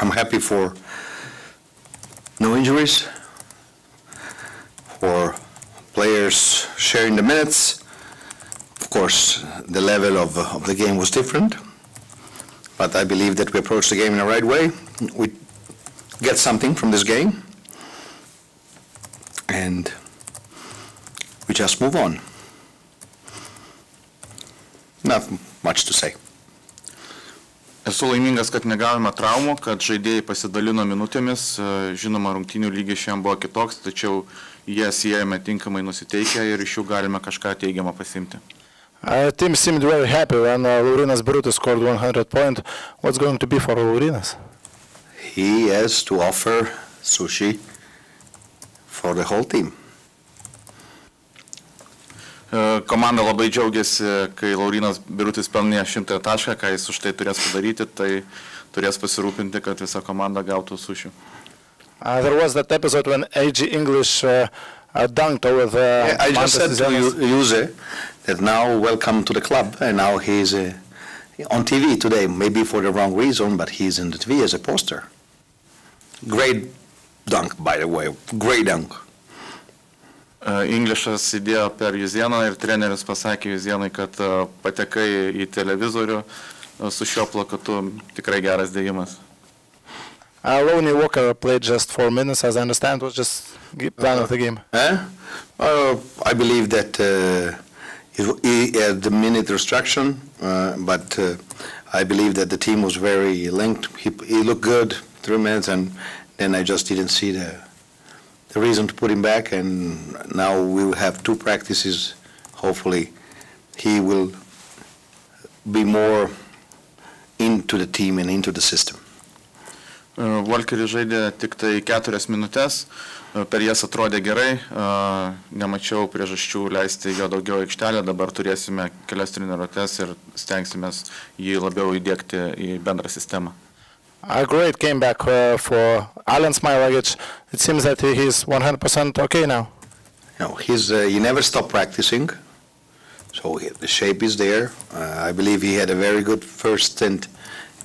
I'm happy for no injuries, for players sharing the minutes. Of course, the level of the game was different, but I believe that we approached the game in the right way. We get something from this game, and we just move on. Not much to say. Esu laimingas, kad negavome traumų, kad žaidėjai pasidalino minutėmis. Žinoma, rungtynių lygis šiandien buvo kitoks, tačiau jie siejame tinkamai nusiteikę ir iš jų galime kažką teigiamą pasiimti. Team seemed very happy when Laurynas Birutis scored 100 points. What's going to be for Laurynas? He has to offer sushi for the whole team. Komanda labai džiaugiasi, kai Laurynas Birutis pelnė 100 tašką, ką jis už tai turės padaryti, tai turės pasirūpinti, kad visa komanda gautų sušių. There was that episode when AG English dunked over the... I just said to Juze that now welcome to the club, and now he's on TV today, maybe for the wrong reason, but he's in the TV as a poster. Great dunk, by the way, great dunk. Inglišas įdėjo per Juzianą ir treneris pasakė Juzianui, kad patekai į televizorių su šio plakatu, tikrai geras dėjimas. Lonnie Walker played just 4 minutes, as I understand, was just plan of the game. I believe that he had the minute restriction, but I believe that the team was very linked. He looked good, 3 minutes, and then I just didn't see the reason to put him back, and now we will have 2 practices. Hopefully, he will be more into the team and into the system. Walkeris žaidė tik tai 4 minutes, per jas atrodė gerai, nemačiau priežasčių leisti jo daugiau aikštelę, dabar turėsime kelias treniruotes ir stengsimės jį labiau įdėkti į bendrą sistemą. A great came back for Alanas Smailagičius. It seems that he's 100% okay now. No, he never stopped practicing, so the shape is there. I believe he had a very good first stint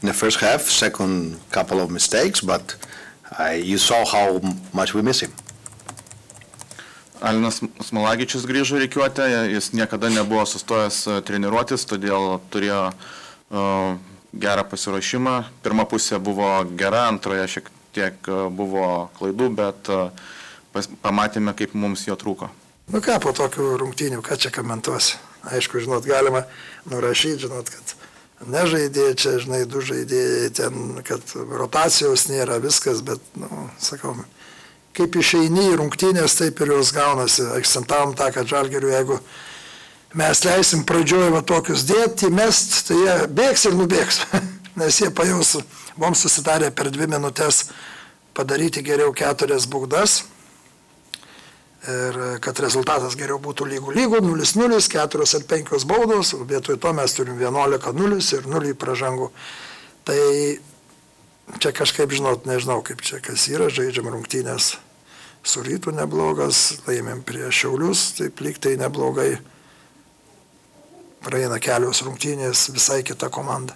in the first half, second couple of mistakes, but you saw how much we miss him. Alanas Smailagičius grįžo į rikiuotę, jis niekada nebuvo sustojęs treniruotis, todėl turėjo gerą pasiruošimą. Pirma pusė buvo gera, antroje šiek tiek buvo klaidų, bet pamatėme, kaip mums jo trūko. Nu ką, po tokių rungtynių, ką čia komentuos? Aišku, žinot, galima nurašyti, žinot, kad nežaidėjai čia, žinai, 2 žaidėjai ten, kad rotacijos nėra, viskas, bet, nu, sakau, kaip išeini į rungtynės, taip ir jos gaunasi. Akcentavom tą, kad Žalgiriui, jeigu mes leisim pradžioj va tokius dėti, mest, tai jie bėgs ir nubėgs, nes jie pajaus, mums susidarė per 2 minutes padaryti geriau 4 baudas, ir kad rezultatas geriau būtų lygų, 0-0, 4 ir 5 baudos, vietoj to mes turim 11-0 ir 0 pražangų. Tai čia kažkaip, žinot, nežinau, kaip čia kas yra, žaidžiam rungtynės su Rytu neblogas, laimėm prie Šiaulius, taip lyg tai neblogai. Praeina kelios rungtynės, visai kita komanda.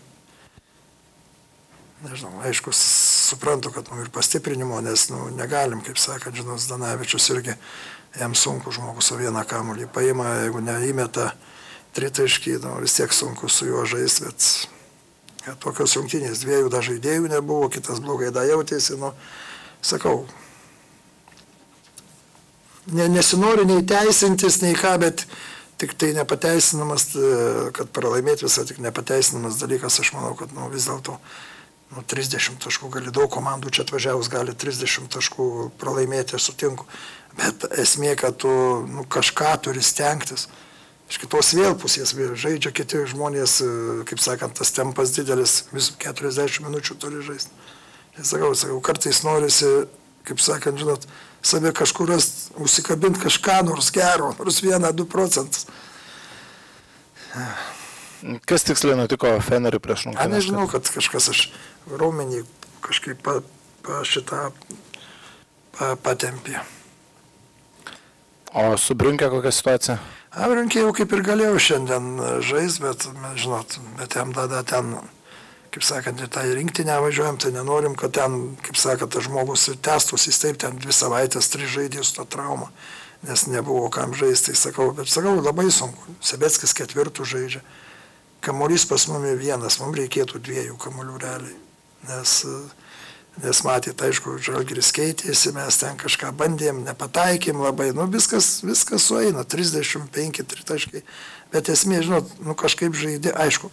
Nežinau, aišku, suprantu, kad ir pastiprinimo, nes negalim, kaip sakant, žinot, Danavičius irgi, jam sunku, žmogus vieną kamuolį paima, jeigu neįmeta tritaškį, vis tiek sunku su juo žaisti, bet tokios rungtynės, 2 žaidėjų nebuvo, kitas blogai jautėsi, sakau, nesinori nei teisintis, nei ką, bet tik tai nepateisinamas, kad pralaimėti visą, tik nepateisinamas dalykas, aš manau, kad vis dėlto 30 taškų gali, daug komandų čia atvažiavus gali 30 taškų pralaimėti, aš sutinku, bet esmė, kad tu kažką turi stengtis. Iš kitos vėl pusės žaidžia kiti žmonės, kaip sakant, tas tempas didelis, vis 40 minučių turi žaisti. Sakau, kartais norisi, kaip sakant, žinot, savę kažkur užsikabinti kažką nors gero, nors 1–2%. Kas tiksliai nutiko Feneriui prieš rungtynes? Nežinau, kad kažkas aš raumenį kažkaip šitą patempė. O su Briunkė kokia situacija? Briunkė jau kaip ir galėjau šiandien žaist, bet, žinot, bet jam tada ten kaip sakant, ir tą rinktinę važiuojam, tai nenorim, kad ten, kaip sakant, tas žmogus ir testus, jis taip ten 2 savaitės, 3 žaidėjus tą traumą, nes nebuvo kam žaisti, tai sakau, bet sakau, labai sunku, Sebeckis 4 žaidžia, kamuolys pas mumi 1, mums reikėtų 2 kamuolių realiai, nes matėt, aišku, Žalgiris keitėsi, mes ten kažką bandėm, nepataikėm labai, nu viskas sueina, 35 tritaškai, bet esmė, žinot, nu kažkaip žaidė, aišku,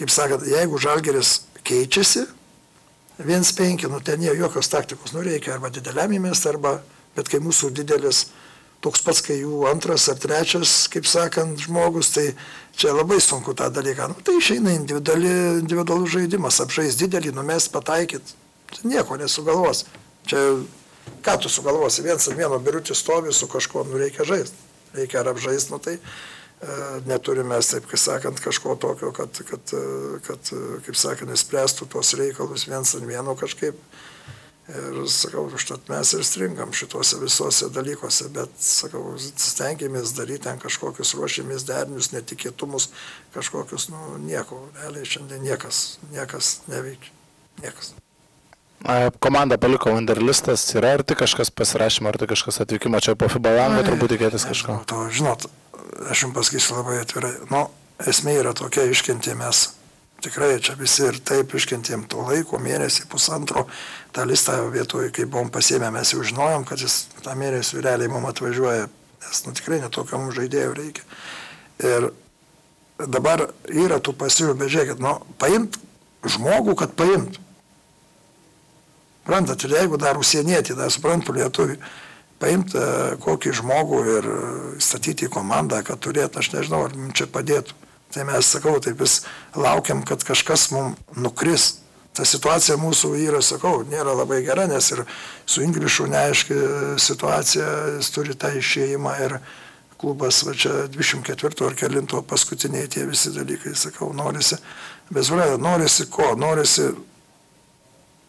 kaip sakant, jeigu Žalgiris keičiasi, 1-5, nu ten jau jokios taktikos, nu reikia arba dideliam įmest, arba, bet kai mūsų didelis, toks pats, kai jų 2 ar 3, kaip sakant, žmogus, tai čia labai sunku tą dalyką, nu tai išeina individualus žaidimas, apžais didelį, numest, pataikyt, nieko nesugalvos, čia ką tu sugalvosi, viens ant vieno Birutis stovi su kažko, nu reikia žaist, reikia ar apžaist, nu tai neturime, taip kaip sakant, kažko tokio, kad kaip sakant, spręstų tuos reikalus viens ant vieno kažkaip. Ir, sakau, užtat mes ir stringam šituose visose dalykuose, bet, sakau, stengiamės daryti ten kažkokius ruošimės derinius, netikėtumus, kažkokius, nu, nieko, realiai šiandien niekas neveikia, niekas. Komanda paliko Wanderlistas, yra ar tik kažkas pasirašymo, ar tik kažkas atvykimo čia po FIBA lango, turbūt tikėtis kažko. Žinot, aš jums pasakysiu labai atvirai, nu, esmė yra tokia, iškentė mes tikrai čia visi ir taip iškentėm to laiko, mėnesį, pusantro, tą listą vietoje, kai buvom pasiėmę, mes jau žinojom, kad jis tą mėnesį realiai mums atvažiuoja, nes nu tikrai netokio mums žaidėjų reikia. Ir dabar yra tų pasiūlių, bet žiūrėkit, nu, paimt žmogų, kad paimt. Suprantat, ir jeigu dar užsienietį, dar suprantu lietuvių, paimt kokį žmogų ir statyti į komandą, kad turėtų, aš nežinau, ar mums čia padėtų. Tai mes, sakau, taip vis laukiam, kad kažkas mums nukris. Ta situacija mūsų yra, sakau, nėra labai gera, nes ir su Englišu neaiški situacija, jis turi tą išėjimą ir klubas, va čia 24 ar 9 paskutiniai tie visi dalykai, sakau, norisi, bezvaliai, norisi ko, norisi,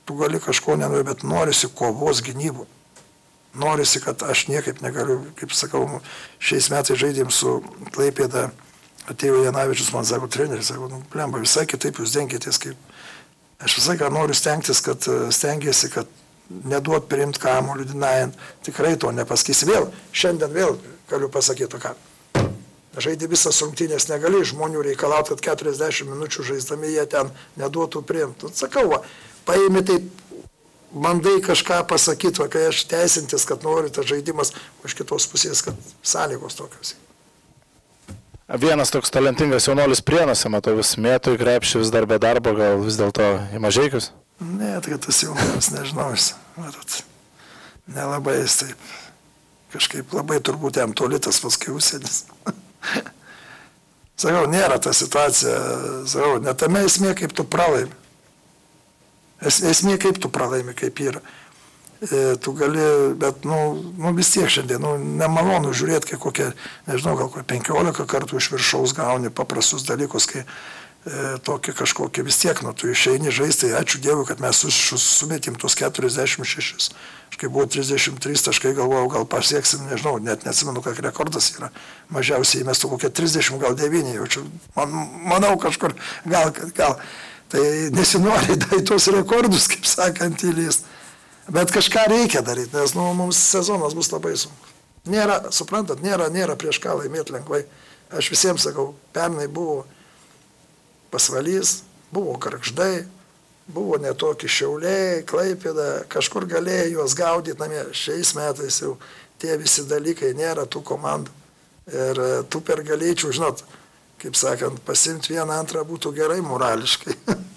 tu gali kažko nenori, bet norisi kovos gynybų. Norisi, kad aš niekaip negaliu, kaip sakau, šiais metais žaidėm su Klaipėda. Atėjo Janavičius, man sako, treneris, sako, nu, blemba, visai kitaip jūs denkitės, kaip... Aš visai ką noriu stengtis, kad stengiasi, kad neduot priimt kamuolį, dinajant, tikrai to nepasakysi. Vėl, šiandien vėl galiu pasakyti, ką. Žaidė visas rungtynės, negali žmonių reikalauti, kad 40 minučių žaisdami jie ten neduotų priimt. Sakau, va, paėmė taip, bandai kažką pasakyti, va, kai aš teisintis, kad noriu tą žaidimas, iš kitos pusės, kad sąlygos tokios. Vienas toks talentingas jaunuolis Prienuose, matau, vis mėtų į krepšį, vis dar be darbo, gal vis dėlto į Mažeikius? Ne, tai tas jaunuolis, nežinau, jis, matot, nelabai jis taip, kažkaip labai turbūt jam tolitas paskui užsienis. Sakau, nėra ta situacija, sakau, ne tame esmė, kaip tu pralaimi. Esmė, kaip tu pralaimi, kaip yra. Tu gali, bet, nu, vis tiek šiandien, nu, nemalonu žiūrėti, kai kokie, nežinau, gal 15 kartų iš viršaus gauni paprastus dalykus, kai tokie kažkokie vis tiek, nu, tu išeini žaisti, ačiū Dievui, kad mes sumetėm tuos 46. Aš kai buvo 33, aš kai galvojau, gal pasieksim, nežinau, net neatsimenu, kad rekordas yra. Mažiausiai mes tu kokie 30, gal 9, jaučiu, manau kažkur, gal, tai nesinori į tuos rekordus, kaip sakant, įlyst. Bet kažką reikia daryti, nes mums sezonas bus labai sunku. Nėra, suprantat, nėra prieš ką laimėti lengvai. Aš visiems sakau, pernai buvo Pasvalys, buvo Gargždai, buvo netokie Šiauliai, Klaipėda, kažkur galėjo juos gaudyti namie. Šiais metais jau tie visi dalykai nėra tų komandų. Ir tų pergalėčių, žinot, kaip sakant, pasiimti vieną antrą būtų gerai morališkai.